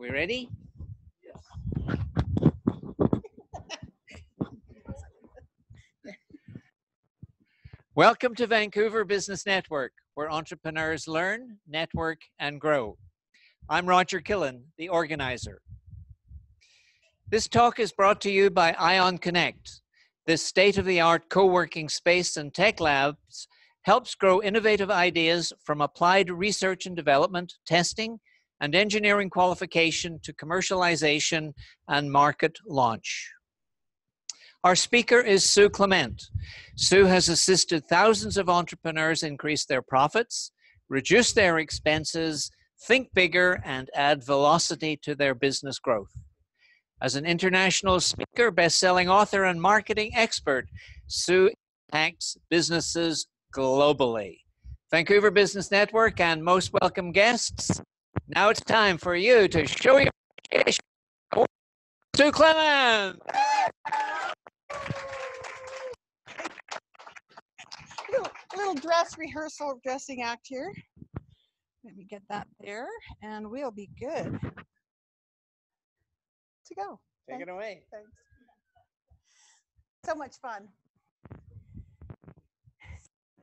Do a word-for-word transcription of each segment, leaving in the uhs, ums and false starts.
Are we ready? Yes. Welcome to Vancouver Business Network, where entrepreneurs learn, network, and grow. I'm Roger Killen, the organizer. This talk is brought to you by Ion Connect. This state-of-the-art co-working space and tech labs helps grow innovative ideas from applied research and development, testing, and engineering qualification to commercialization and market launch. Our speaker is Sue Clement. Sue has assisted thousands of entrepreneurs increase their profits, reduce their expenses, think bigger, and add velocity to their business growth. As an international speaker, best-selling author, and marketing expert, Sue impacts businesses globally. Vancouver Business Network and most welcome guests, now it's time for you to show your appreciation to Sue Clement. Little, little dress rehearsal, dressing act here. Let me get that there, and we'll be good to go. Take Thanks. it away. Thanks. So much fun.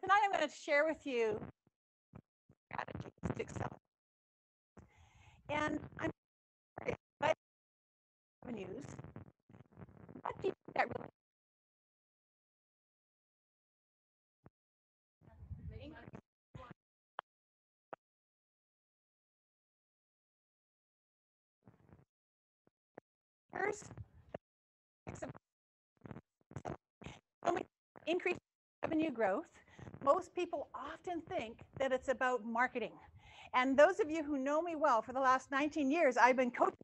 Tonight I'm going to share with you strategies to excel. And I'm curious about revenues. What do you think that really when we increase revenue growth, most people often think that it's about marketing. And those of you who know me well, for the last nineteen years, I've been coaching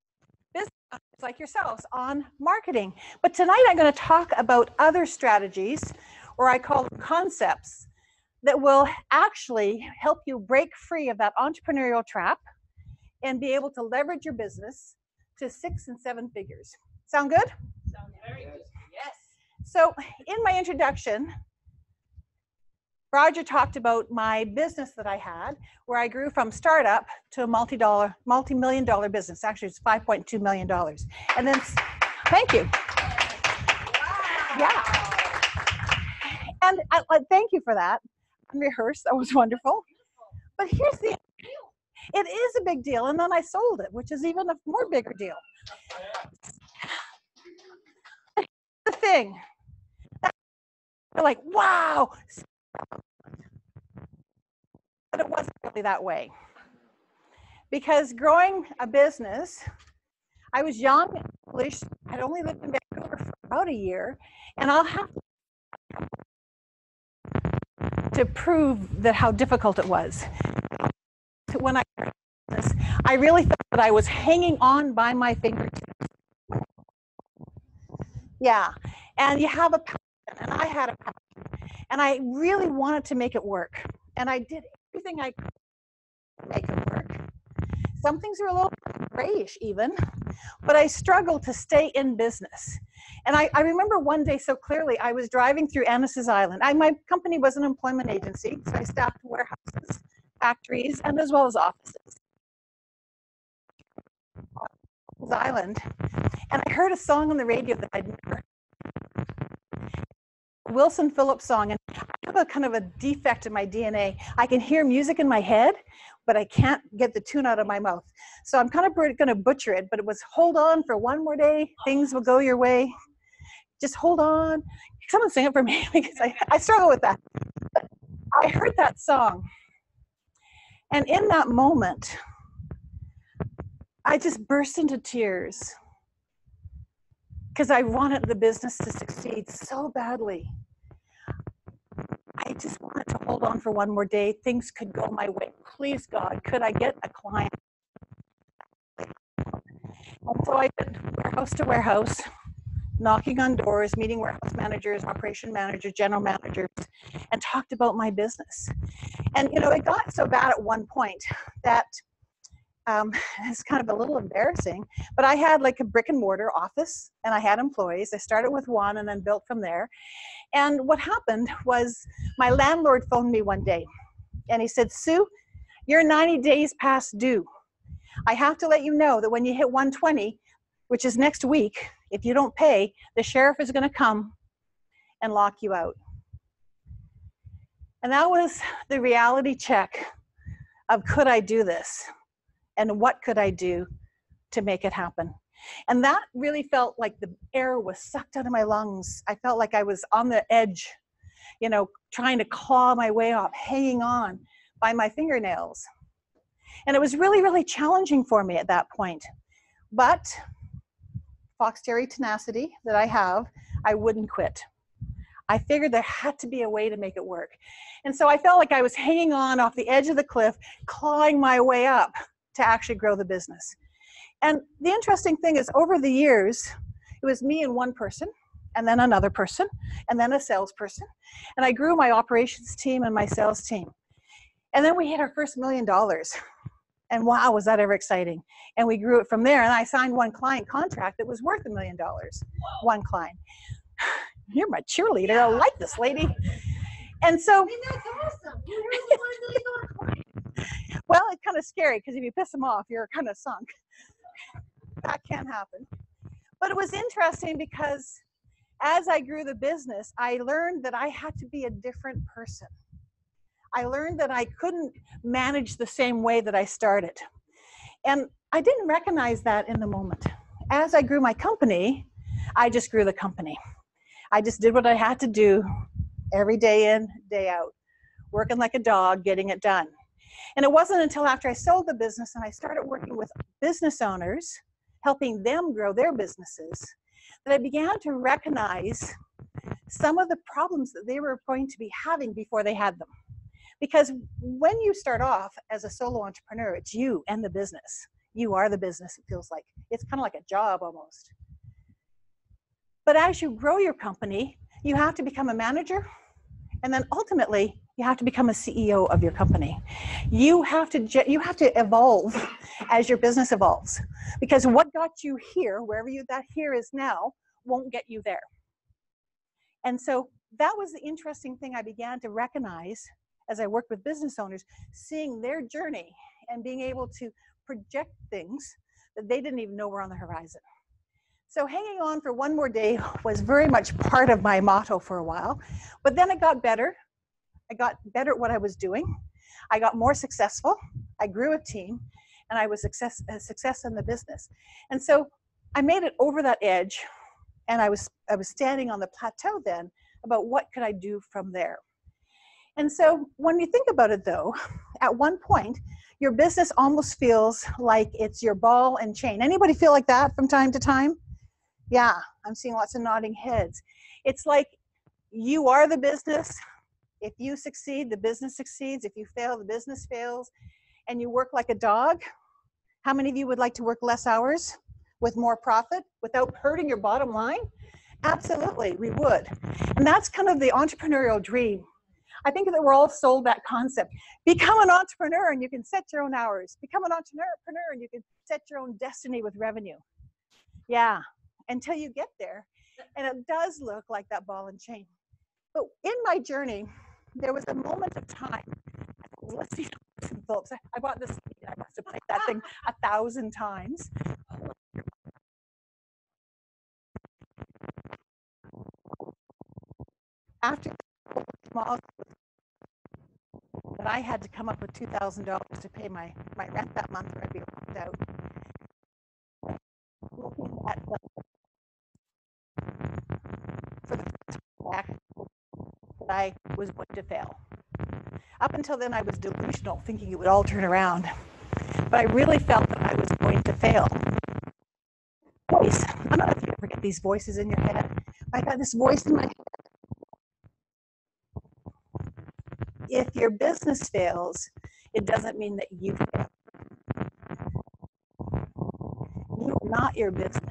business owners like yourselves on marketing. But tonight I'm going to talk about other strategies, or I call them concepts, that will actually help you break free of that entrepreneurial trap and be able to leverage your business to six and seven figures. Sound good? Sounds very good. Yes. So in my introduction, Roger talked about my business that I had, where I grew from startup to a multi-dollar, multi-million dollar business. Actually, it's five point two million dollars. And then, thank you. Wow. Yeah. And I, I, thank you for that. I'm rehearsed, that was wonderful. But here's the It is a big deal, and then I sold it, which is even a more bigger deal. Here's the thing. You're like, wow. But it wasn't really that way. Because growing a business, I was young, I'd only lived in Vancouver for about a year, and I'll have to prove that how difficult it was. When I started this, I really thought that I was hanging on by my fingertips. Yeah, and you have a passion, and I had a passion, and I really wanted to make it work, and I did everything I could to make it work. Some things were a little grayish even, but I struggled to stay in business. And I, I remember one day so clearly, I was driving through Annis' Island. I, my company was an employment agency, so I staffed warehouses, factories, and as well as offices on island. And I heard a song on the radio that I'd never heard. Wilson Phillips song. And I have a kind of a defect in my D N A. I can hear music in my head, but I can't get the tune out of my mouth. So I'm kind of going to butcher it, but it was "Hold on for one more day, things will go your way. Just hold on." Someone sing it for me, because I, I struggle with that. But I heard that song. And in that moment, I just burst into tears because I wanted the business to succeed so badly. I just wanted to hold on for one more day. Things could go my way. Please, God, could I get a client? And so I went warehouse to warehouse, knocking on doors, meeting warehouse managers, operation managers, general managers, and talked about my business. And, you know, it got so bad at one point that um, it's kind of a little embarrassing, but I had like a brick and mortar office and I had employees. I started with one and then built from there. And what happened was my landlord phoned me one day and he said, "Sue, you're ninety days past due." I have to let you know that when you hit one twenty, which is next week, if you don't pay, the sheriff is going to come and lock you out. And that was the reality check of, could I do this? And what could I do to make it happen? And that really felt like the air was sucked out of my lungs. I felt like I was on the edge, you know, trying to claw my way up, hanging on by my fingernails. And it was really, really challenging for me at that point. But fox terrier tenacity that I have, I wouldn't quit. I figured there had to be a way to make it work. And so I felt like I was hanging on off the edge of the cliff, clawing my way up to actually grow the business. And the interesting thing is, over the years, it was me and one person, and then another person, and then a salesperson. And I grew my operations team and my sales team. And then we hit our first million dollars. And wow, was that ever exciting. And we grew it from there. And I signed one client contract that was worth a million dollars. One client. You're my cheerleader. Yeah. I like this lady. And so, I mean, that's awesome. You really want to leave on a client. Well, it's kind of scary, because if you piss them off, you're kind of sunk. That can't happen. But it was interesting, because as I grew the business, I learned that I had to be a different person. I learned that I couldn't manage the same way that I started. And I didn't recognize that in the moment. As I grew my company, I just grew the company. I just did what I had to do every day in, day out, working like a dog, getting it done. And it wasn't until after I sold the business and I started working with business owners, helping them grow their businesses, that I began to recognize some of the problems that they were going to be having before they had them. Because when you start off as a solo entrepreneur, it's you and the business. You are the business, it feels like. It's kind of like a job almost. But as you grow your company, you have to become a manager, and then ultimately, you have to become a C E O of your company. You have to, you have to evolve as your business evolves, because what got you here, wherever you, that here is now, won't get you there. And so that was the interesting thing I began to recognize as I worked with business owners, seeing their journey and being able to project things that they didn't even know were on the horizon. So hanging on for one more day was very much part of my motto for a while, but then it got better. I got better at what I was doing. I got more successful. I grew a team, and I was success, a success in the business. And so I made it over that edge, and I was, I was standing on the plateau then about what could I do from there. And so when you think about it, though, at one point, your business almost feels like it's your ball and chain. Anybody feel like that from time to time? Yeah, I'm seeing lots of nodding heads. It's like you are the business. If you succeed, the business succeeds. If you fail, the business fails. And you work like a dog. How many of you would like to work less hours with more profit without hurting your bottom line? Absolutely, we would. And that's kind of the entrepreneurial dream. I think that we're all sold that concept. Become an entrepreneur and you can set your own hours. Become an entrepreneur and you can set your own destiny with revenue. Yeah, until you get there. And it does look like that ball and chain. But in my journey, there was a moment of time. Let's see, Wilson Phillips. I bought this. I must have played that thing a thousand times. After that, I had to come up with two thousand dollars to pay my my rent that month, or I'd be locked out. Looking at for the first back. I was going to fail. Up until then, I was delusional, thinking it would all turn around. But I really felt that I was going to fail. Voice. I don't know if you ever get these voices in your head. I got this voice in my head. If your business fails, it doesn't mean that you fail. You're not your business.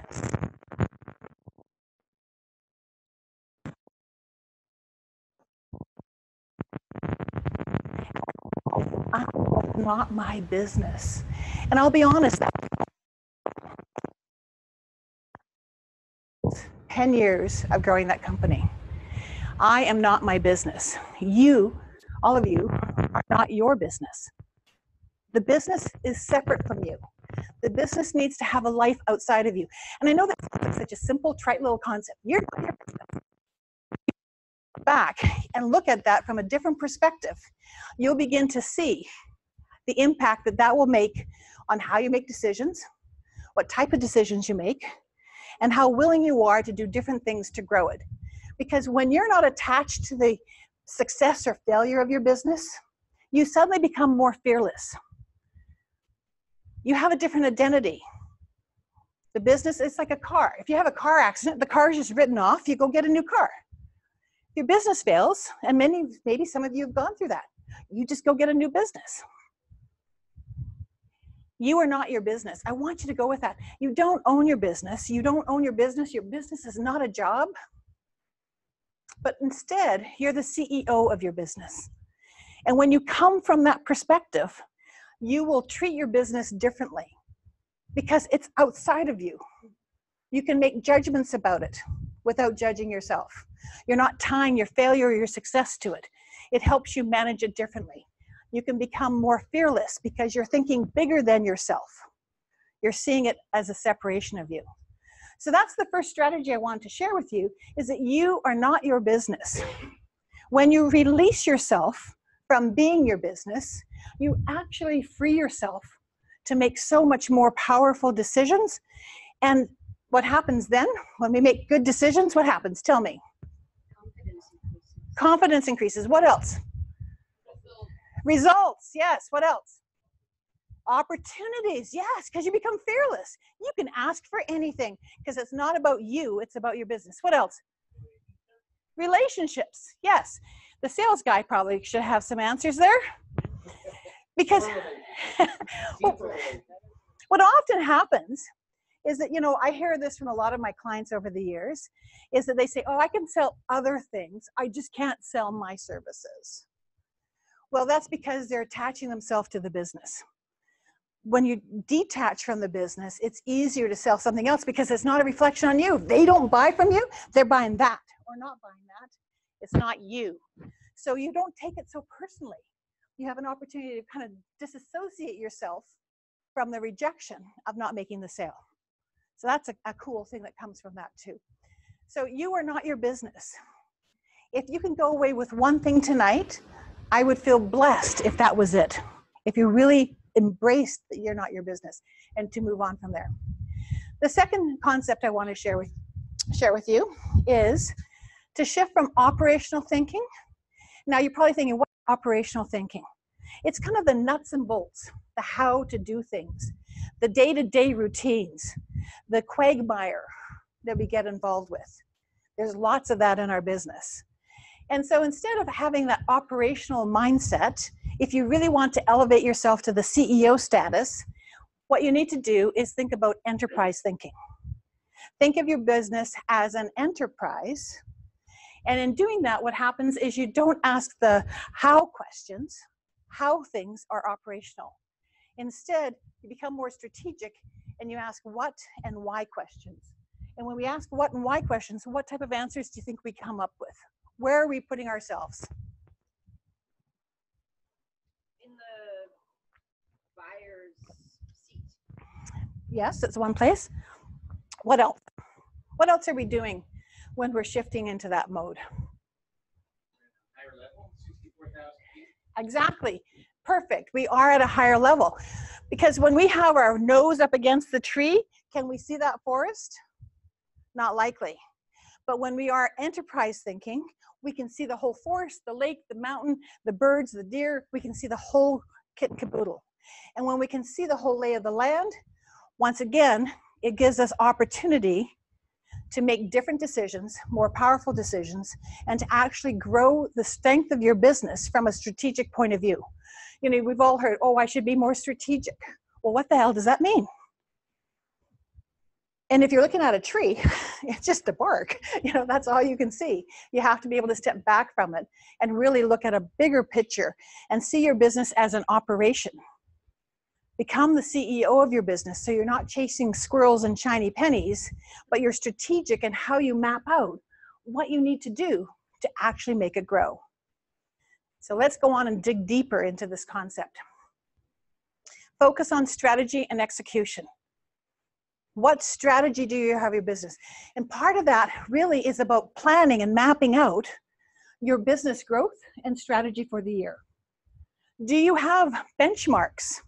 Not my business. And I'll be honest, that ten years of growing that company. I am not my business. You, all of you, are not your business. The business is separate from you. The business needs to have a life outside of you. And I know that's such a simple, trite little concept. You're not your business. Back and look at that from a different perspective, you'll begin to see the impact that that will make on how you make decisions, what type of decisions you make, and how willing you are to do different things to grow it. Because when you're not attached to the success or failure of your business, you suddenly become more fearless. You have a different identity. The business is like a car. If you have a car accident, the car is just written off. You go get a new car. Your business fails, and many, maybe some of you have gone through that. You just go get a new business. You are not your business. I want you to go with that. You don't own your business. You don't own your business. Your business is not a job. But instead, you're the C E O of your business. And when you come from that perspective, you will treat your business differently because it's outside of you. You can make judgments about it without judging yourself. You're not tying your failure or your success to it. It helps you manage it differently. You can become more fearless because you're thinking bigger than yourself. You're seeing it as a separation of you. So that's the first strategy I want to share with you, is that you are not your business. When you release yourself from being your business, you actually free yourself to make so much more powerful decisions. And what happens then? When we make good decisions, what happens? Tell me. Confidence increases. Confidence increases. What else? Results. Results. Yes. What else? Opportunities. Yes, because you become fearless. You can ask for anything because it's not about you. It's about your business. What else? Relationships. Yes. The sales guy probably should have some answers there. Because what often happens is that, you know, I hear this from a lot of my clients over the years, is that they say, oh, I can sell other things. I just can't sell my services. Well, that's because they're attaching themselves to the business. When you detach from the business, it's easier to sell something else because it's not a reflection on you. They don't buy from you. They're buying that or not buying that. It's not you. So you don't take it so personally. You have an opportunity to kind of disassociate yourself from the rejection of not making the sale. So that's a, a cool thing that comes from that too. So you are not your business. If you can go away with one thing tonight, I would feel blessed if that was it. If you really embraced that you're not your business, and to move on from there. The second concept I want to share with, share with you is to shift from operational thinking. Now you're probably thinking, what is operational thinking? It's kind of the nuts and bolts, the how to do things, the day-to-day routines, the quagmire that we get involved with. There's lots of that in our business. And so instead of having that operational mindset, if you really want to elevate yourself to the C E O status, what you need to do is think about enterprise thinking. Think of your business as an enterprise. And in doing that, what happens is you don't ask the how questions, how things are operational. Instead, you become more strategic and you ask what and why questions. And when we ask what and why questions, what type of answers do you think we come up with? Where are we putting ourselves? In the buyer's seat. Yes, that's one place. What else? What else are we doing when we're shifting into that mode? Higher level, sixty-four thousand. Exactly. Perfect. We are at a higher level. Because when we have our nose up against the tree, can we see that forest? Not likely. But when we are enterprise thinking, we can see the whole forest, the lake, the mountain, the birds, the deer. We can see the whole kit and caboodle. And when we can see the whole lay of the land, once again, it gives us opportunity to make different decisions, more powerful decisions, and to actually grow the strength of your business from a strategic point of view. You know, we've all heard, oh, I should be more strategic. Well, what the hell does that mean? And if you're looking at a tree, it's just a bark. You know, that's all you can see. You have to be able to step back from it and really look at a bigger picture and see your business as an operation. Become the C E O of your business so you're not chasing squirrels and shiny pennies, but you're strategic in how you map out what you need to do to actually make it grow. So let's go on and dig deeper into this concept. focus on strategy and execution. What strategy do you have your business? And part of that really is about planning and mapping out your business growth and strategy for the year. Do you have benchmarks?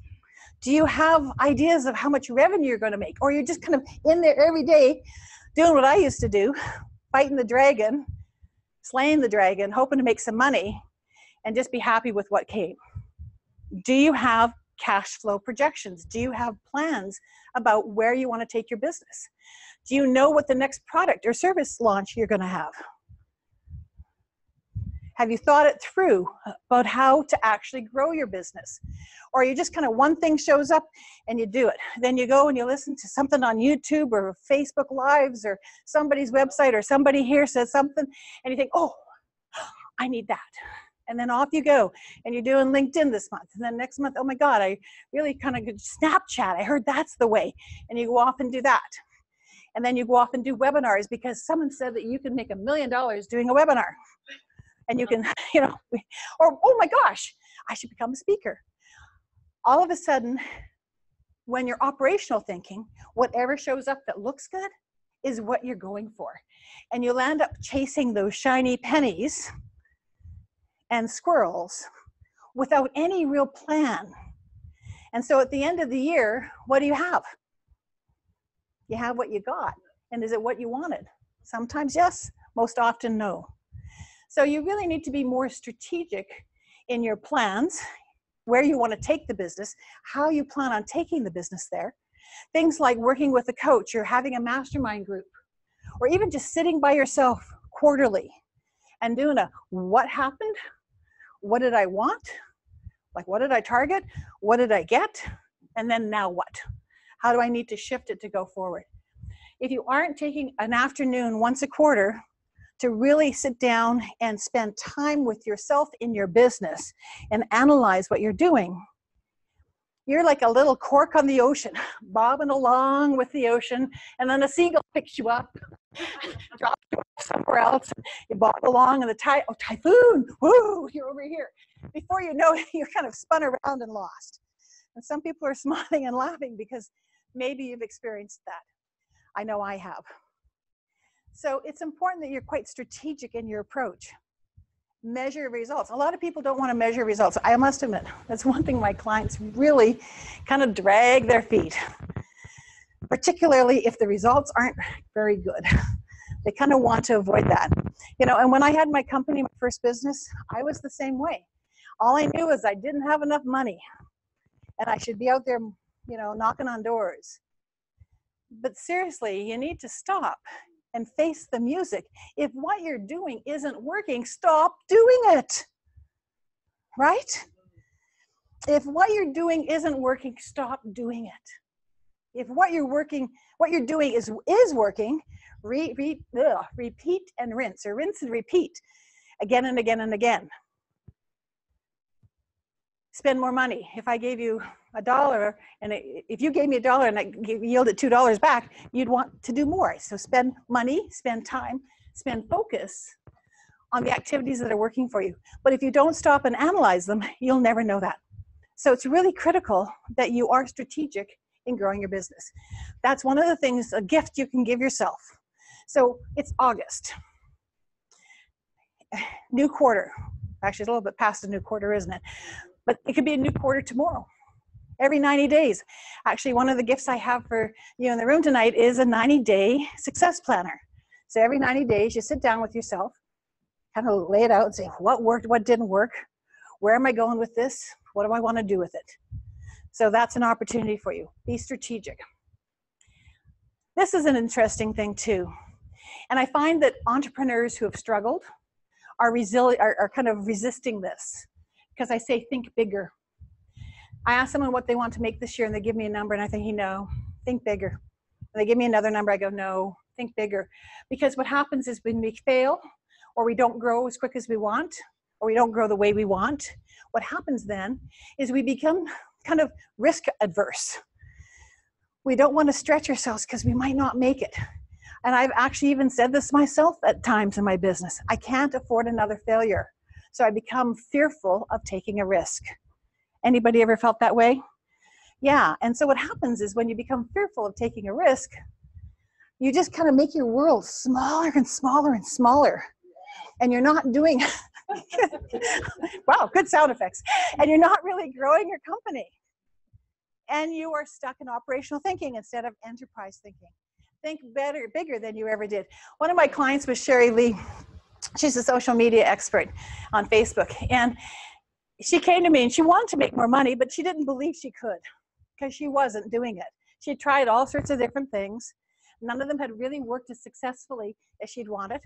Do you have ideas of how much revenue you're going to make? Or you're just kind of in there every day doing what I used to do, fighting the dragon, slaying the dragon, hoping to make some money, and just be happy with what came. Do you have cash flow projections? Do you have plans about where you want to take your business? Do you know what the next product or service launch you're going to have? Have you thought it through about how to actually grow your business? Or you just kind of, one thing shows up and you do it. Then you go and you listen to something on YouTube or Facebook Lives or somebody's website, or somebody here says something and you think, oh, I need that. And then off you go. And you're doing LinkedIn this month. And then next month, oh my God, I really kind of, Snapchat, I heard that's the way. And you go off and do that. And then you go off and do webinars because someone said that you can make a million dollars doing a webinar. And you can, you know, or, oh my gosh, I should become a speaker. All of a sudden, when you're operational thinking, whatever shows up that looks good is what you're going for. And you'll end up chasing those shiny pennies and squirrels without any real plan. And so at the end of the year, what do you have? You have what you got. And is it what you wanted? Sometimes yes, most often no. So you really need to be more strategic in your plans, where you want to take the business, how you plan on taking the business there. Things like working with a coach or having a mastermind group, or even just sitting by yourself quarterly and doing a what happened, what did I want, like what did I target, what did I get, and then now what? How do I need to shift it to go forward? If you aren't taking an afternoon once a quarter to really sit down and spend time with yourself in your business and analyze what you're doing, you're like a little cork on the ocean, bobbing along with the ocean, and then a seagull picks you up, drops you off somewhere else, and you bob along, and the ty oh, typhoon, woo, you're over here. Before you know it, you're kind of spun around and lost. And some people are smiling and laughing because maybe you've experienced that. I know I have. So it's important that you're quite strategic in your approach. Measure results. A lot of people don't want to measure results. I must admit, that's one thing my clients really kind of drag their feet, particularly if the results aren't very good. They kind of want to avoid that. You know, and when I had my company, my first business, I was the same way. All I knew was I didn't have enough money and I should be out there, you know, knocking on doors. But seriously, you need to stop and face the music. If what you're doing isn't working, stop doing it, right? If what you're doing isn't working, stop doing it. If what you're working, what you're doing is, is working, re, re, ugh, repeat and rinse, or rinse and repeat again and again and again. Spend more money. If I gave you a dollar, and it, if you gave me a dollar and I yielded two dollars back, you'd want to do more. So spend money, spend time, spend focus on the activities that are working for you. But if you don't stop and analyze them, you'll never know that. So it's really critical that you are strategic in growing your business. That's one of the things, a gift you can give yourself. So it's August, new quarter. Actually, it's a little bit past the new quarter, isn't it? But it could be a new quarter tomorrow, every ninety days. Actually, one of the gifts I have for you in the room tonight is a ninety day success planner. So every ninety days, you sit down with yourself, kind of lay it out and say, what worked, what didn't work? Where am I going with this? What do I want to do with it? So that's an opportunity for you. Be strategic. This is an interesting thing too. And I find that entrepreneurs who have struggled are, resilient, are, are kind of resisting this. Because I say, think bigger. I ask someone what they want to make this year and they give me a number and I think, no, think bigger. And they give me another number, I go, no, think bigger. Because what happens is when we fail, or we don't grow as quick as we want, or we don't grow the way we want, what happens then is we become kind of risk adverse. We don't want to stretch ourselves because we might not make it. And I've actually even said this myself at times in my business, I can't afford another failure. So I become fearful of taking a risk. Anybody ever felt that way? Yeah, and so what happens is when you become fearful of taking a risk, you just kind of make your world smaller and smaller and smaller. And you're not doing, wow, good sound effects. And you're not really growing your company. And you are stuck in operational thinking instead of enterprise thinking. Think better, bigger than you ever did. One of my clients was Sherry Lee. She's a social media expert on Facebook. And she came to me and she wanted to make more money, but she didn't believe she could because she wasn't doing it. She tried all sorts of different things. None of them had really worked as successfully as she'd wanted.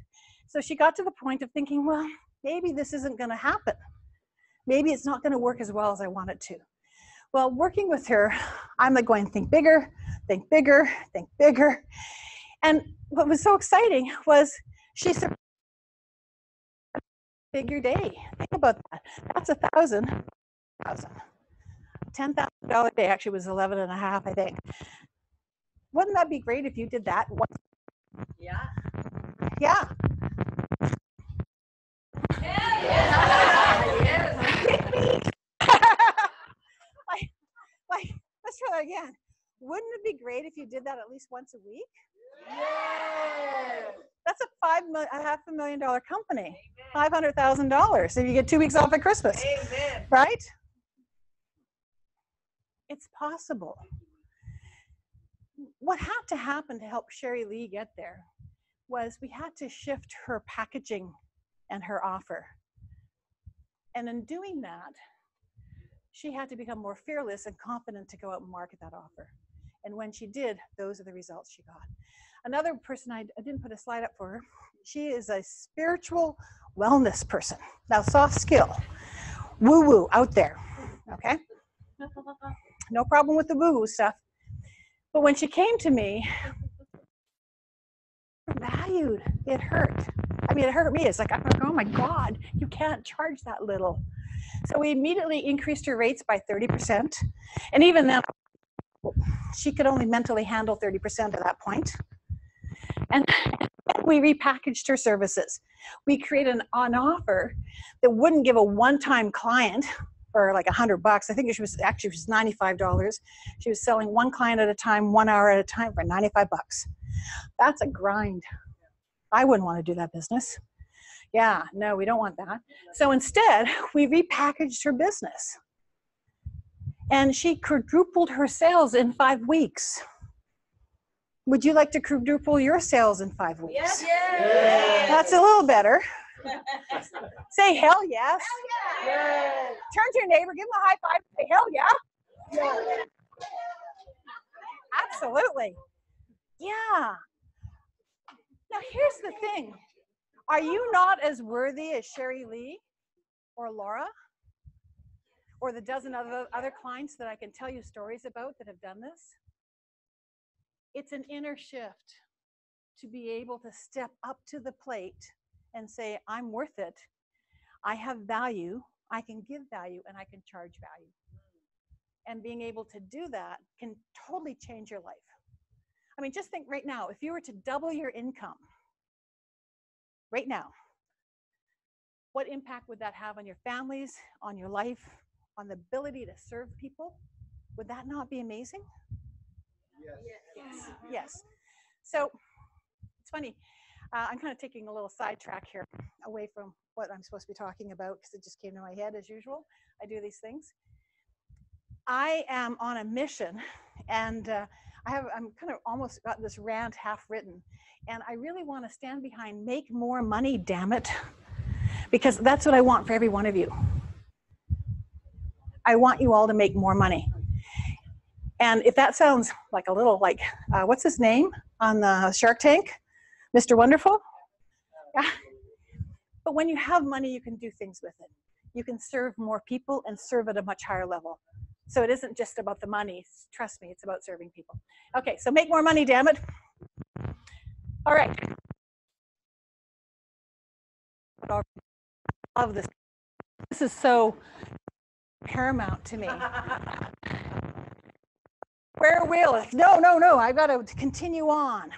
So she got to the point of thinking, well, maybe this isn't going to happen. Maybe it's not going to work as well as I want it to. Well, working with her, I'm like going, think bigger, think bigger, think bigger. And what was so exciting was she surprised me with a figure day. Think about that. That's a thousand, thousand, ten thousand dollar day. Actually, it was eleven and a half, I think. Wouldn't that be great if you did that once? Yeah. Yeah. Yeah. Yeah. Yeah. like, like, let's try that again. Wouldn't it be great if you did that at least once a week? Yeah. That's a five a half a million dollar company. Five hundred thousand dollars if you get two weeks off at Christmas. Amen. Right? It's possible. What had to happen to help Sherry Lee get there was we had to shift her packaging and her offer. And in doing that, she had to become more fearless and confident to go out and market that offer. And when she did, those are the results she got. Another person, I, I didn't put a slide up for her. She is a spiritual wellness person. Now, soft skill, woo-woo out there, okay? No problem with the woo-woo stuff. But when she came to me, valued, it hurt. I mean, it hurt me. It's like, I'm like, oh my God, you can't charge that little. So we immediately increased her rates by thirty percent. And even then, she could only mentally handle thirty percent at that point. And we repackaged her services. We created an on offer that wouldn't give a one-time client for like a hundred bucks. I think she was actually it was ninety-five dollars. She was selling one client at a time, one hour at a time for ninety-five bucks. That's a grind. I wouldn't want to do that business. Yeah, no, we don't want that. So instead, we repackaged her business. And she quadrupled her sales in five weeks. Would you like to quadruple your sales in five weeks? Yes. Yes. That's a little better. Say hell yes. Hell yeah. Yeah. Turn to your neighbor, give him a high five, say hell yeah. Yeah. Absolutely. Yeah. Now here's the thing. Are you not as worthy as Sherry Lee or Laura or the dozen other, other clients that I can tell you stories about that have done this? It's an inner shift to be able to step up to the plate and say, I'm worth it. I have value. I can give value and I can charge value. And being able to do that can totally change your life. I mean, just think right now, if you were to double your income right now, what impact would that have on your families, on your life, on the ability to serve people? Would that not be amazing? Yes. Yes. Yes. So it's funny. Uh, I'm kind of taking a little sidetrack here away from what I'm supposed to be talking about because it just came to my head as usual. I do these things. I am on a mission and uh, I have, I'm kind of almost got this rant half written and I really want to stand behind make more money, damn it, because that's what I want for every one of you. I want you all to make more money. And if that sounds like a little like, uh, what's his name on the Shark Tank? Mister Wonderful? Yeah. But when you have money, you can do things with it. You can serve more people and serve at a much higher level. So it isn't just about the money. Trust me, it's about serving people. Okay, so make more money, damn it. All right. I love this. This is so paramount to me. Where will it? No, no, no. I've got to continue on.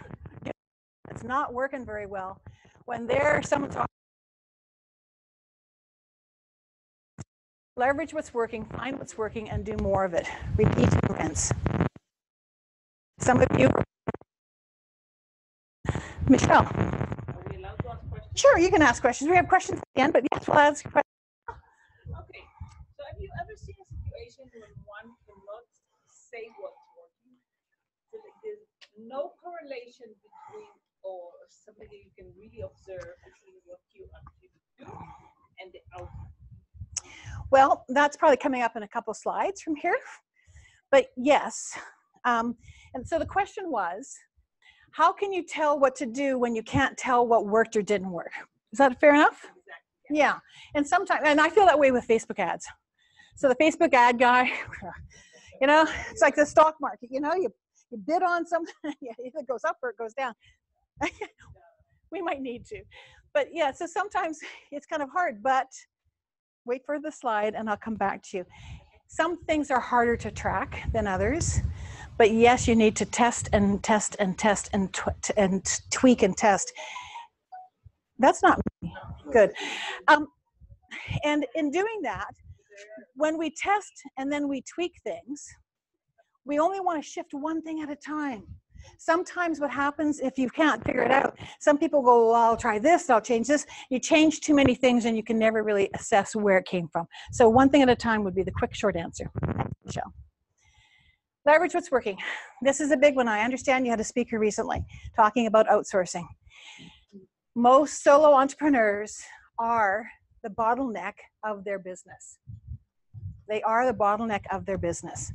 It's not working very well when there someone's Leverage what's working, find what's working, and do more of it. Repeat and rinse. Some of you, Michelle. Are we allowed to ask questions? Sure, you can ask questions. We have questions at the end, but yes, we'll ask questions. Okay. So, have you ever seen a situation when one cannot say what's working? So there's no correlation between, or something that you can really observe between what you actually do and the outcome? Well, that's probably coming up in a couple slides from here, but yes. Um, and so the question was, how can you tell what to do when you can't tell what worked or didn't work? Is that fair enough? Exactly. Yeah. Yeah. And sometimes, and I feel that way with Facebook ads. So the Facebook ad guy, you know, it's like the stock market, you know, you, you bid on something, it goes up or it goes down. We might need to, but yeah, so sometimes it's kind of hard, but wait for the slide and I'll come back to you. Some things are harder to track than others, but yes, you need to test and test and test and, tw and tweak and test. That's not me. Good. Um, and in doing that, when we test and then we tweak things, we only want to shift one thing at a time. Sometimes what happens if you can't figure it out, some people go, well, I'll try this, I'll change this. You change too many things and you can never really assess where it came from. So one thing at a time would be the quick, short answer. Thanks, Michelle. Leverage what's working. This is a big one. I understand you had a speaker recently talking about outsourcing. Most solo entrepreneurs are the bottleneck of their business. They are the bottleneck of their business.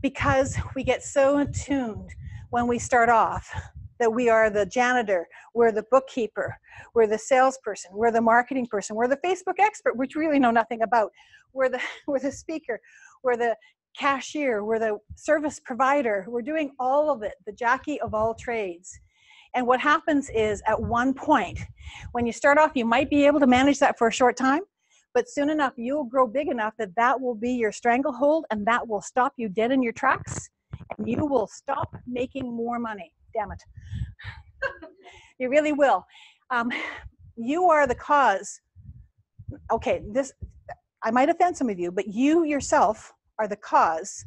Because we get so attuned when we start off that we are the janitor, we're the bookkeeper, we're the salesperson, we're the marketing person, we're the Facebook expert, which we really know nothing about, we're the, we're the speaker, we're the cashier, we're the service provider, we're doing all of it, the Jackie of all trades. And what happens is at one point, when you start off, you might be able to manage that for a short time, but soon enough, you'll grow big enough that that will be your stranglehold and that will stop you dead in your tracks and you will stop making more money. Damn it. You really will. Um, you are the cause. Okay, this, I might offend some of you, but you yourself are the cause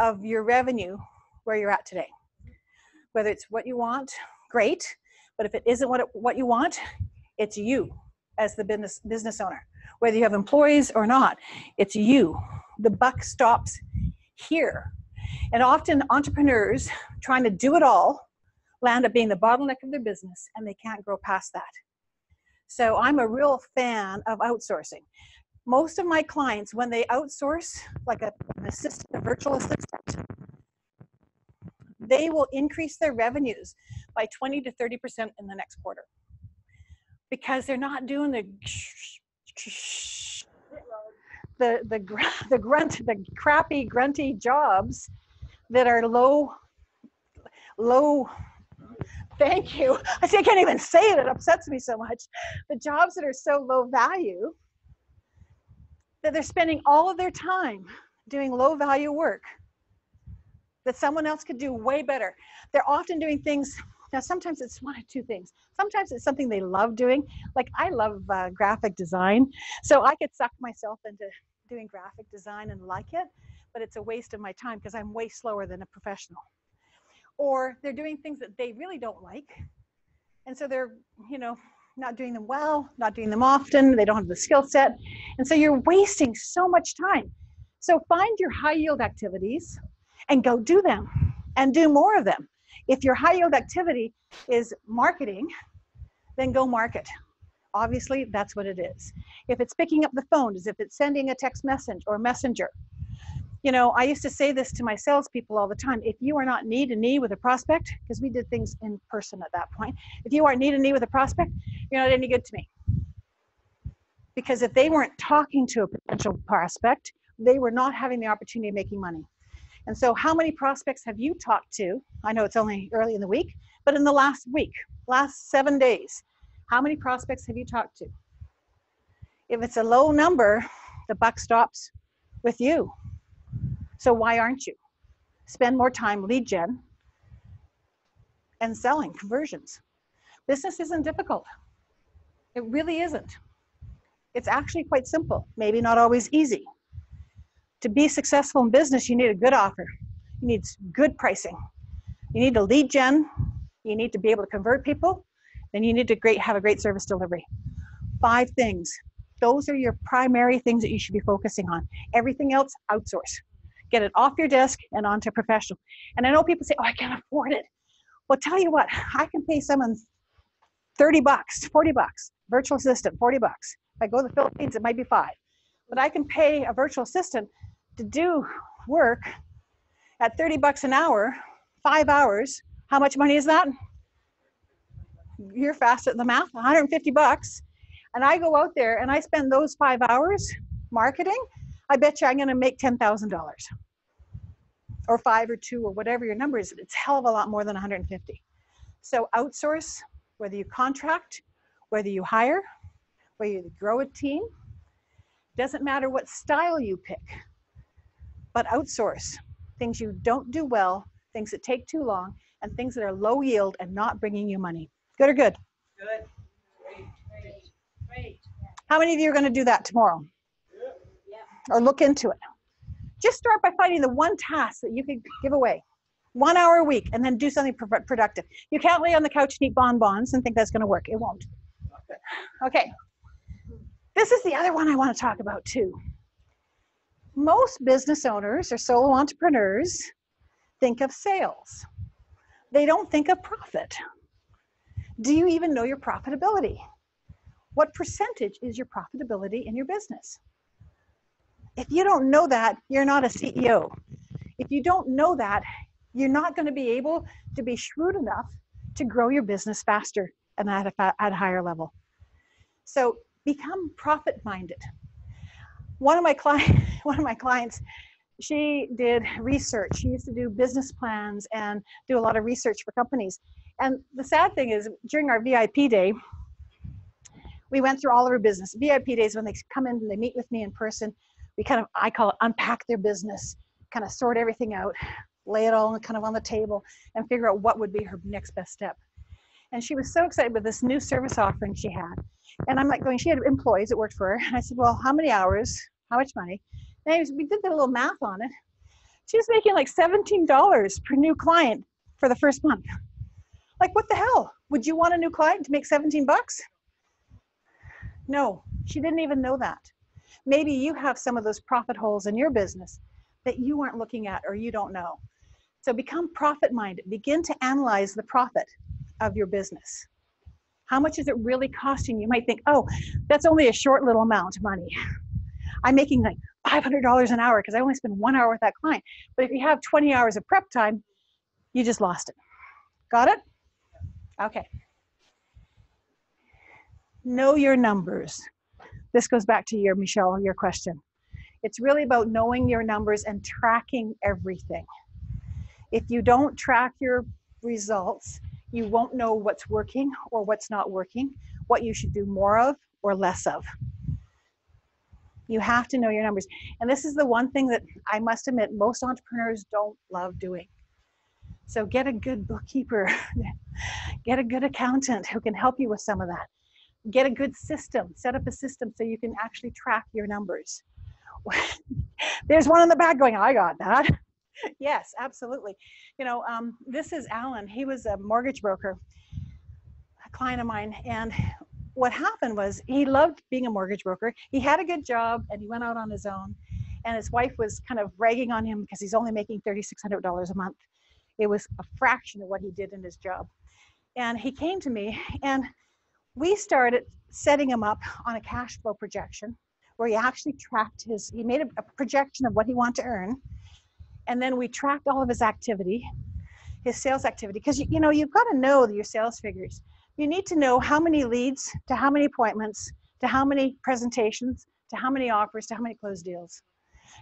of your revenue where you're at today. Whether it's what you want, great. But if it isn't what, it, what you want, it's you as the business, business owner. Whether you have employees or not, it's you. The buck stops here. And often entrepreneurs trying to do it all land up being the bottleneck of their business and they can't grow past that. So I'm a real fan of outsourcing. Most of my clients, when they outsource, like a, an assistant, a virtual assistant, they will increase their revenues by twenty to thirty percent in the next quarter. Because they're not doing the the the gr the grunt the crappy grunty jobs that are low low. Thank you. I can't even say it. It upsets me so much. The jobs that are so low value that they're spending all of their time doing low value work that someone else could do way better. They're often doing things. Now, sometimes it's one of two things. Sometimes it's something they love doing. Like I love uh, graphic design. So I could suck myself into doing graphic design and like it, but it's a waste of my time because I'm way slower than a professional. Or they're doing things that they really don't like. And so they're, you know, not doing them well, not doing them often. They don't have the skill set. And so you're wasting so much time. So find your high yield activities and go do them and do more of them. If your high yield activity is marketing, then go market. Obviously, that's what it is. If it's picking up the phone, as if it's sending a text message or messenger. You know, I used to say this to my salespeople all the time. If you are not knee to knee with a prospect, because we did things in person at that point. If you are knee to knee with a prospect, you're not any good to me. Because if they weren't talking to a potential prospect, they were not having the opportunity of making money. And so how many prospects have you talked to? I know it's only early in the week, but in the last week, last seven days, how many prospects have you talked to? If it's a low number, the buck stops with you. So why aren't you? Spend more time lead gen and selling conversions. Business isn't difficult. It really isn't. It's actually quite simple, maybe not always easy. To be successful in business, you need a good offer. You need good pricing. You need a lead gen. You need to be able to convert people. Then you need to great, have a great service delivery. Five things. Those are your primary things that you should be focusing on. Everything else, outsource. Get it off your desk and onto a professional. And I know people say, oh, I can't afford it. Well, tell you what, I can pay someone thirty bucks, forty bucks, virtual assistant, forty bucks. If I go to the Philippines, it might be five. But I can pay a virtual assistant to do work at thirty bucks an hour, five hours. How much money is that? You're fast at the math, one hundred fifty bucks. And I go out there and I spend those five hours marketing. I bet you I'm going to make ten thousand dollars or five or two or whatever your number is. It's a hell of a lot more than one hundred fifty. So outsource, whether you contract, whether you hire, whether you grow a team, doesn't matter what style you pick, but outsource things you don't do well, things that take too long, and things that are low yield and not bringing you money. Good or good? Good. Great. Great. Great. How many of you are going to do that tomorrow? Or look into it. Just start by finding the one task that you could give away, one hour a week, and then do something pro productive. You can't lay on the couch and eat bonbons and think that's going to work. It won't. Okay. This is the other one I want to talk about too. Most business owners or solo entrepreneurs think of sales. They don't think of profit. Do you even know your profitability? What percentage is your profitability in your business? If you don't know that, you're not a C E O. If you don't know that, you're not going to be able to be shrewd enough to grow your business faster and at a, at a higher level. So become profit-minded. One of my clients, one of my clients, she did research. She used to do business plans and do a lot of research for companies. And the sad thing is, during our V I P day, we went through all of her business. V I P days when they come in and they meet with me in person. We kind of, I call it, unpack their business, kind of sort everything out, lay it all kind of on the table, and figure out what would be her next best step. And she was so excited with this new service offering she had. And I'm like going, she had employees that worked for her. And I said, well, how many hours? How much money? And I was, we did the little math on it. She was making like seventeen dollars per new client for the first month. Like, what the hell? Would you want a new client to make seventeen bucks? No, she didn't even know that. Maybe you have some of those profit holes in your business that you aren't looking at or you don't know. So become profit-minded. Begin to analyze the profit of your business. How much is it really costing? You might think, oh, that's only a short little amount of money. I'm making like five hundred dollars an hour because I only spent one hour with that client. But if you have twenty hours of prep time, you just lost it. Got it? Okay. Know your numbers. This goes back to your, Michelle, your question. It's really about knowing your numbers and tracking everything. If you don't track your results, you won't know what's working or what's not working, what you should do more of or less of. You have to know your numbers. And this is the one thing that I must admit most entrepreneurs don't love doing. So get a good bookkeeper, get a good accountant who can help you with some of that. Get a good system, set up a system so you can actually track your numbers. There's one in the back going, I got that. Yes, absolutely. You know, um, this is Alan. He was a mortgage broker, a client of mine. And what happened was he loved being a mortgage broker. He had a good job and he went out on his own. And his wife was kind of ragging on him because he's only making thirty-six hundred dollars a month. It was a fraction of what he did in his job. And he came to me and we started setting him up on a cash flow projection where he actually tracked his, he made a, a projection of what he wanted to earn. And then we tracked all of his activity, his sales activity. Because, you, you know, you've got to know your sales figures. You need to know how many leads to how many appointments, to how many presentations, to how many offers, to how many closed deals.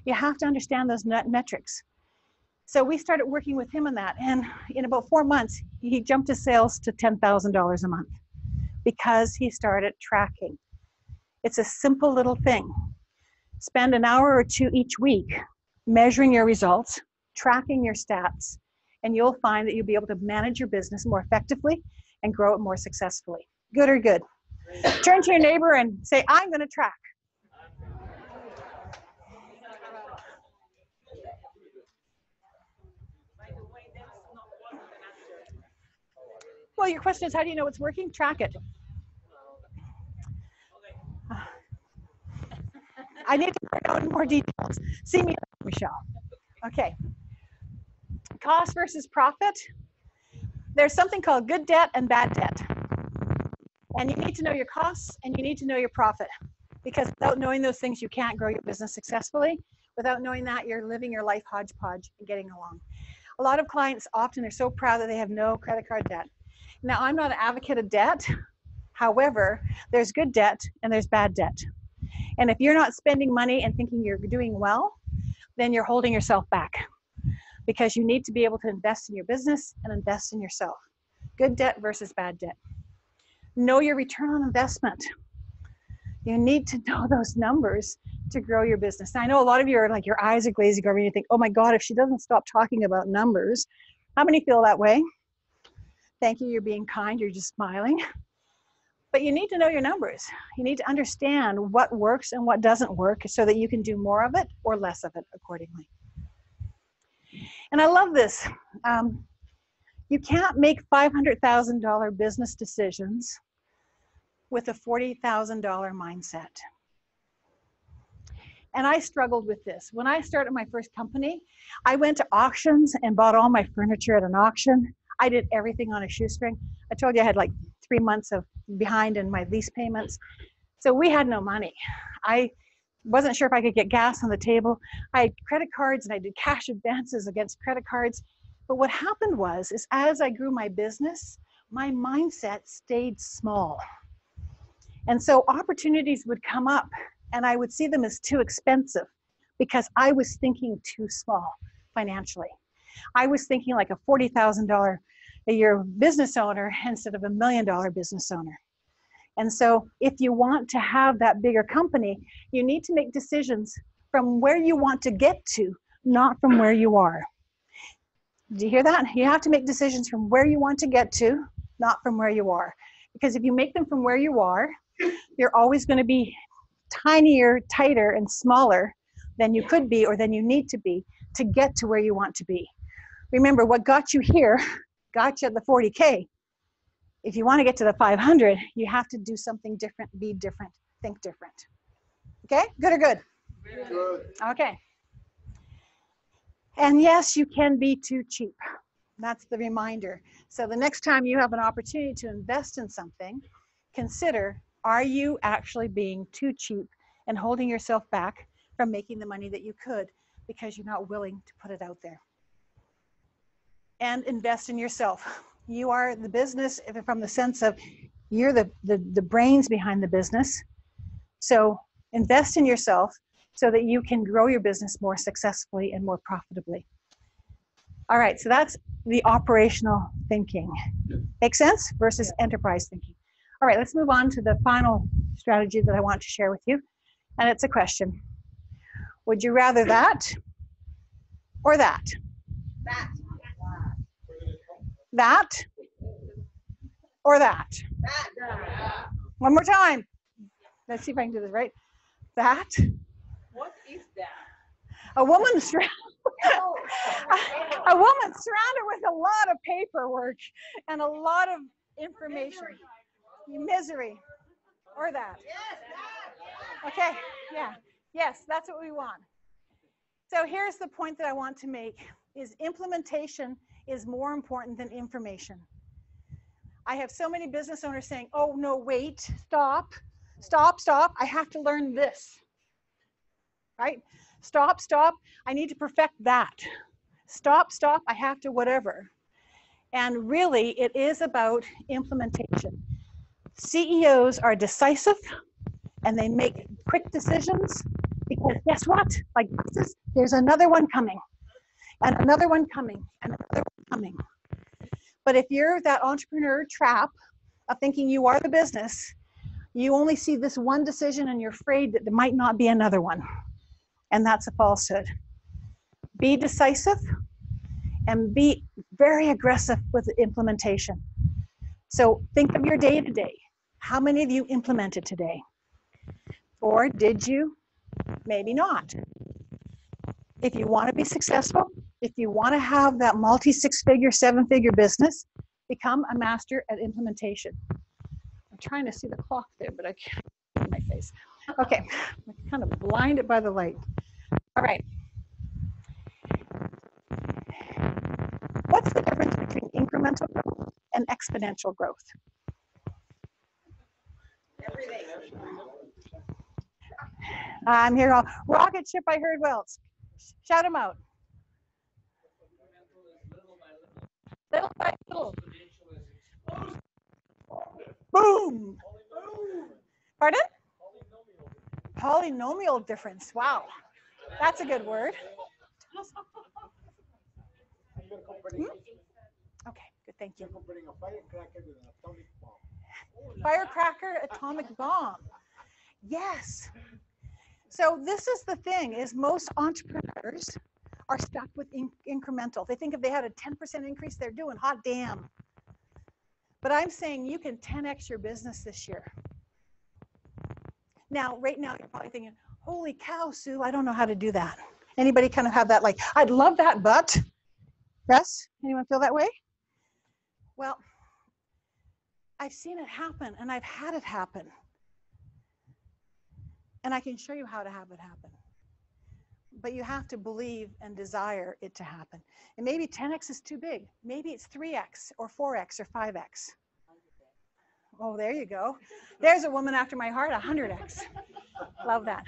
You have to understand those net metrics. So we started working with him on that. And in about four months, he jumped his sales to ten thousand dollars a month. Because he started tracking. It's a simple little thing. Spend an hour or two each week measuring your results, tracking your stats, and you'll find that you'll be able to manage your business more effectively and grow it more successfully. Good or good? Turn to your neighbor and say, I'm going to track. Well, your question is, how do you know it's working? Track it. I need to go into more details. See me, Michelle. Okay. Cost versus profit. There's something called good debt and bad debt. And you need to know your costs and you need to know your profit, because without knowing those things, you can't grow your business successfully. Without knowing that, you're living your life hodgepodge and getting along. A lot of clients often are so proud that they have no credit card debt. Now, I'm not an advocate of debt. However, there's good debt and there's bad debt. And if you're not spending money and thinking you're doing well, then you're holding yourself back, because you need to be able to invest in your business and invest in yourself. Good debt versus bad debt. Know your return on investment. You need to know those numbers to grow your business. Now, I know a lot of you are like, your eyes are glazing over and you think, oh my God, if she doesn't stop talking about numbers. How many feel that way? Thank you, you're being kind, you're just smiling. But you need to know your numbers. You need to understand what works and what doesn't work so that you can do more of it or less of it accordingly. And I love this. Um, you can't make five hundred thousand dollar business decisions with a forty thousand dollar mindset. And I struggled with this. When I started my first company, I went to auctions and bought all my furniture at an auction. I did everything on a shoestring. I told you I had like three months of behind in my lease payments. So we had no money. I wasn't sure if I could get gas on the table. I had credit cards and I did cash advances against credit cards. But what happened was, is as I grew my business, my mindset stayed small. And so opportunities would come up and I would see them as too expensive because I was thinking too small financially. I was thinking like a forty thousand dollar a year business owner instead of a million dollar business owner. And so if you want to have that bigger company, you need to make decisions from where you want to get to, not from where you are. Do you hear that? You have to make decisions from where you want to get to, not from where you are. Because if you make them from where you are, you're always going to be tinier, tighter, and smaller than you could be or than you need to be to get to where you want to be. Remember, what got you here got you at the forty K. If you want to get to the five hundred, you have to do something different, be different, think different. Okay, good or good? Good. Okay. And yes, you can be too cheap. That's the reminder. So the next time you have an opportunity to invest in something, consider, are you actually being too cheap and holding yourself back from making the money that you could because you're not willing to put it out there? And invest in yourself. You are the business from the sense of you're the, the, the brains behind the business. So invest in yourself so that you can grow your business more successfully and more profitably. All right, so that's the operational thinking. Make sense? Versus enterprise thinking. All right, let's move on to the final strategy that I want to share with you. And it's a question. Would you rather that or that? That. That or that? That. One more time. Let's see if I can do this right. That. What is that? A woman surrounded a, a woman surrounded with a lot of paperwork and a lot of information. Misery. Or that. Okay. Yeah. Yes, that's what we want. So here's the point that I want to make is implementation is more important than information. I have so many business owners saying, oh no, wait, stop, stop, stop, I have to learn this, right? Stop, stop, I need to perfect that. Stop, stop, I have to whatever. And really, it is about implementation. C E Os are decisive and they make quick decisions because guess what? Like this, there's another one coming. And another one coming, and another one coming. But if you're that entrepreneur trap of thinking you are the business, you only see this one decision and you're afraid that there might not be another one. And that's a falsehood. Be decisive and be very aggressive with implementation. So think of your day to day. How many of you implemented today? Or did you? Maybe not. If you want to be successful, if you want to have that multi six figure, seven figure business, Become a master at implementation. I'm trying to see the clock there, but I can't see my face. Okay, I'm kind of blinded by the light. All right. What's the difference between incremental growth and exponential growth? Everything. I'm here all rocket ship. I heard Wells. Shout them out. Little by little. Boom. Pardon? Polynomial difference. Wow, that's a good word. Hmm? Okay, good. Thank you. Firecracker, atomic bomb. Yes. So this is the thing: is most entrepreneurs are stuck with in incremental. They think if they had a ten percent increase, they're doing hot damn. But I'm saying you can ten X your business this year. Now, right now, you're probably thinking, "Holy cow, Sue! I don't know how to do that." Anybody kind of have that? Like, I'd love that, but yes. Anyone feel that way? Well, I've seen it happen, and I've had it happen. And I can show you how to have it happen. But you have to believe and desire it to happen. And maybe ten X is too big. Maybe it's three X or four X or five X. Oh, there you go. There's a woman after my heart, one hundred X. Love that.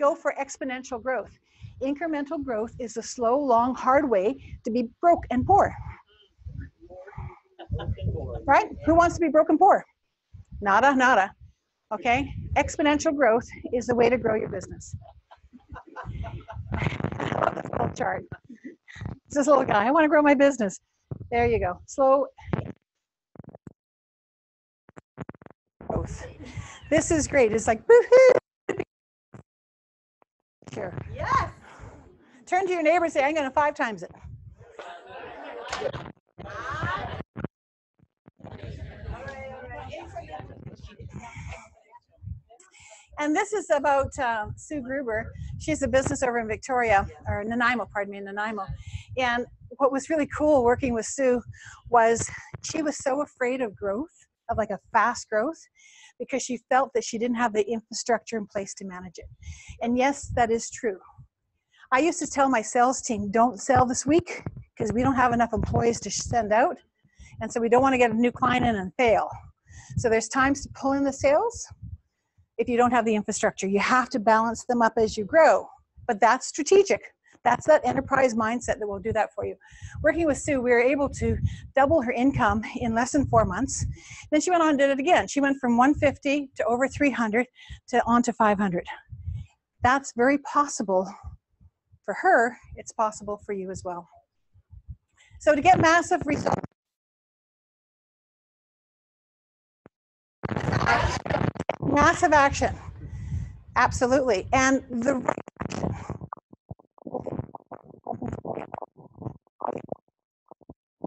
Go for exponential growth. Incremental growth is the slow, long, hard way to be broke and poor. Right? Who wants to be broke and poor? Nada, nada. Okay? Exponential growth is the way to grow your business. I love this little chart. It's this little guy. I want to grow my business. There you go. Slow growth. This is great. It's like woohoo. Sure. Yes. Turn to your neighbor and say, "I'm going to five times it." And this is about uh, Sue Gruber. She's a business over in Victoria, or Nanaimo, pardon me, Nanaimo. And what was really cool working with Sue was she was so afraid of growth, of like a fast growth, because she felt that she didn't have the infrastructure in place to manage it. And yes, that is true. I used to tell my sales team, don't sell this week because we don't have enough employees to send out. And so we don't want to get a new client in and fail. So there's times to pull in the sales. If you don't have the infrastructure, you have to balance them up as you grow. But that's strategic. That's that enterprise mindset that will do that for you. Working with Sue, we were able to double her income in less than four months. Then she went on and did it again. She went from one fifty to over three hundred to on to five hundred. That's very possible for her. It's possible for you as well. So to get massive results, massive action, absolutely, and the right action.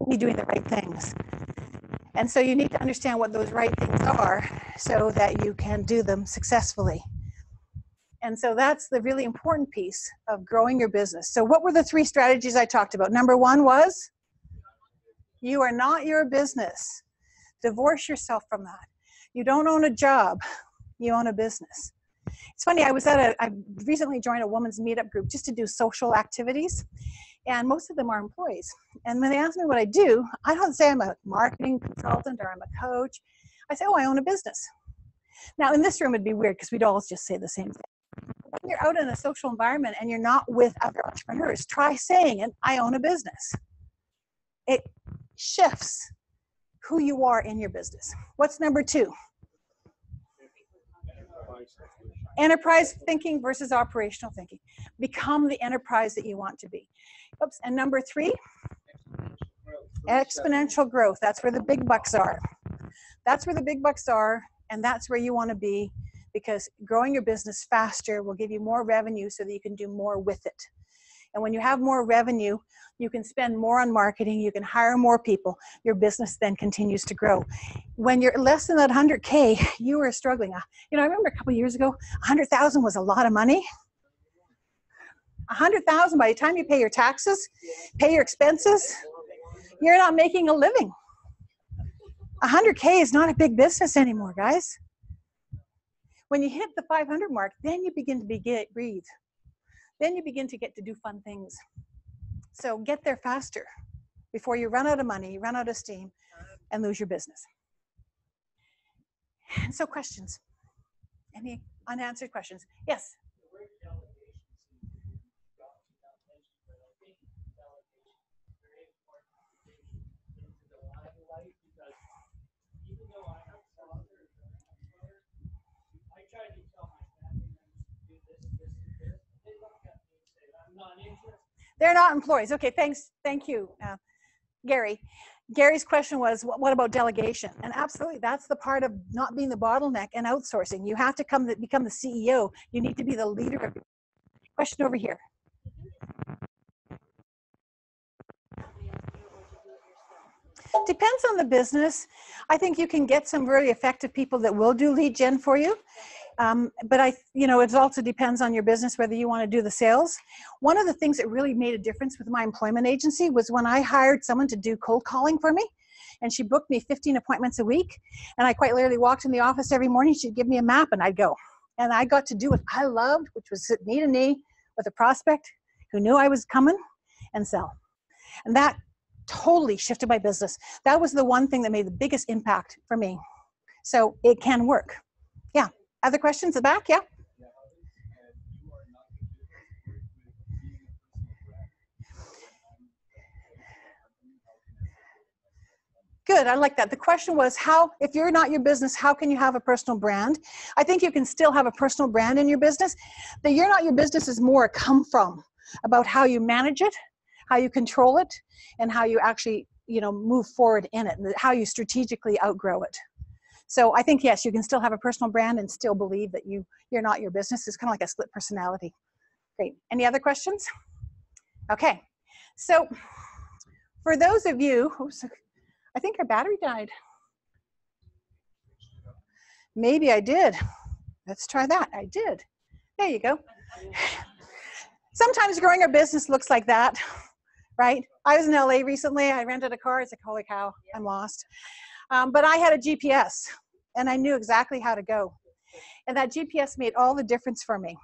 You're doing the right things, and so you need to understand what those right things are, so that you can do them successfully. And so that's the really important piece of growing your business. So what were the three strategies I talked about? Number one was, you are not your business. Divorce yourself from that. You don't own a job. You own a business. It's funny, I was at a, I recently joined a woman's meetup group just to do social activities, and most of them are employees. And when they ask me what I do, I don't say I'm a marketing consultant or I'm a coach. I say, oh, I own a business. Now, in this room, it'd be weird because we'd all just say the same thing. When you're out in a social environment and you're not with other entrepreneurs, try saying it, I own a business. It shifts who you are in your business. What's number two? Enterprise thinking versus operational thinking. Become the enterprise that you want to be. Oops. And number three, exponential growth. That's where the big bucks are. That's where the big bucks are, and that's where you want to be, because growing your business faster will give you more revenue so that you can do more with it. And when you have more revenue, you can spend more on marketing, you can hire more people, your business then continues to grow. When you're less than that one hundred K, you are struggling. You know, I remember a couple of years ago, one hundred thousand was a lot of money. one hundred thousand, by the time you pay your taxes, pay your expenses, you're not making a living. one hundred K is not a big business anymore, guys. When you hit the five hundred mark, then you begin to be get, breathe. Then you begin to get to do fun things. So get there faster before you run out of money, run out of steam, and lose your business. And so questions. Any unanswered questions? Yes? They're not employees. Okay, thanks. Thank you, uh, Gary. Gary's question was, what about delegation? And absolutely, that's the part of not being the bottleneck and outsourcing. You have to come to become the C E O. You need to be the leader of your question over here. Depends on the business. I think you can get some really effective people that will do lead gen for you. Um, but I, you know, it also depends on your business, whether you want to do the sales. One of the things that really made a difference with my employment agency was when I hired someone to do cold calling for me, and she booked me fifteen appointments a week. And I quite literally walked in the office every morning. She'd give me a map and I'd go. And I got to do what I loved, which was sit knee to knee with a prospect who knew I was coming and sell. And that totally shifted my business. That was the one thing that made the biggest impact for me. So it can work. Yeah. Other questions at the back? Yeah. Good. I like that. The question was, how, if you're not your business, how can you have a personal brand? I think you can still have a personal brand in your business. The you're not your business is more a come from about how you manage it, how you control it, and how you actually, you know, move forward in it, and how you strategically outgrow it. So I think, yes, you can still have a personal brand and still believe that you, you're not your business. It's kind of like a split personality. Great. Any other questions? Okay. So for those of you, oops, I think our battery died. Maybe I did. Let's try that. I did. There you go. Sometimes growing a business looks like that, right? I was in L A recently. I rented a car. It's like, holy cow, I'm lost. Um, but I had a G P S, and I knew exactly how to go. And that G P S made all the difference for me.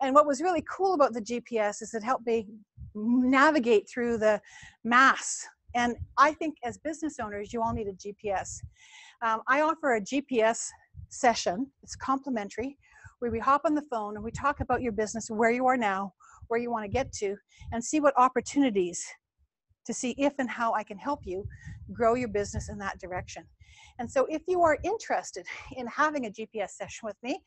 And what was really cool about the G P S is it helped me navigate through the mass. And I think as business owners, you all need a G P S. Um, I offer a G P S session. It's complimentary, where we hop on the phone and we talk about your business, where you are now, where you want to get to, and see what opportunities to see if and how I can help you grow your business in that direction. And so if you are interested in having a G P S session with me,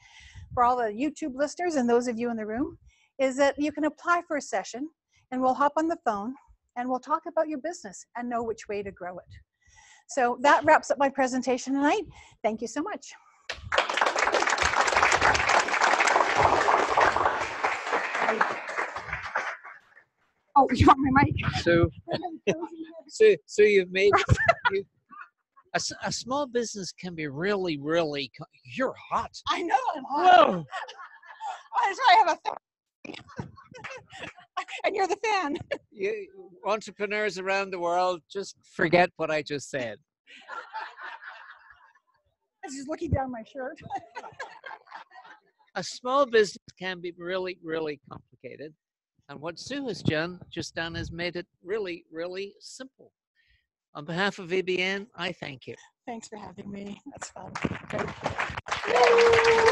for all the YouTube listeners and those of you in the room, is that you can apply for a session and we'll hop on the phone and we'll talk about your business and know which way to grow it. So that wraps up my presentation tonight. Thank you so much. Oh, you want my mic? So, so, so you've made you, a, a small business can be really, really. You're hot. I know I'm hot. Whoa! That's why I have a fan. And you're the fan. You entrepreneurs around the world, just forget what I just said. I was just looking down my shirt. A small business can be really, really complicated. And what Sue has done, just done is made it really, really simple. On behalf of V B N, I thank you. Thanks for having me. That's fun. Thank you.